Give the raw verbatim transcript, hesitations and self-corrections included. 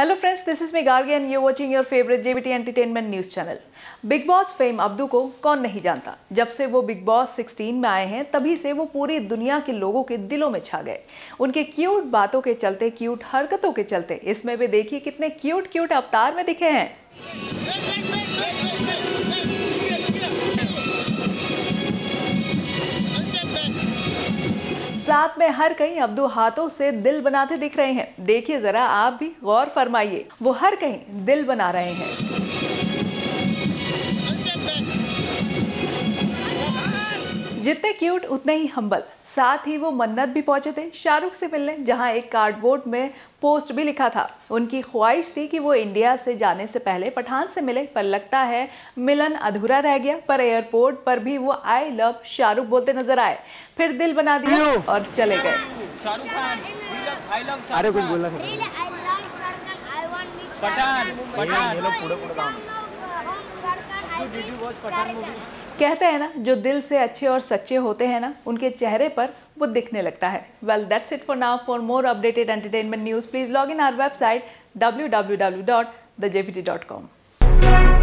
Hello friends, this is Megha Garg and you watching your favourite JBT entertainment news channel. Bigg Boss fame Abdu को कौन नहीं जानता। जब से वो बिग बॉस सोलह में आए हैं तभी से वो पूरी दुनिया के लोगों के दिलों में छा गए। उनके क्यूट बातों के चलते, क्यूट हरकतों के चलते, इसमें भी देखिए कितने क्यूट क्यूट अवतार में दिखे हैं। साथ में हर कहीं अब्दू हाथों से दिल बनाते दिख रहे हैं। देखिए जरा, आप भी गौर फरमाइए, वो हर कहीं दिल बना रहे हैं। जितने क्यूट उतने ही हम्बल। साथ ही वो मन्नत भी पहुंचे थे शाहरुख से मिलने, जहां एक कार्डबोर्ड में पोस्ट भी लिखा था। उनकी ख्वाहिश थी कि वो इंडिया से जाने से पहले पठान से मिले, पर लगता है मिलन अधूरा रह गया। पर एयरपोर्ट पर भी वो आई लव शाहरुख बोलते नजर आए, फिर दिल बना दिया और चले गए। कहते हैं ना, जो दिल से अच्छे और सच्चे होते हैं ना, उनके चेहरे पर वो दिखने लगता है। Well, that's it for now. For more updated entertainment news please log in our website W W W dot the J B T dot com.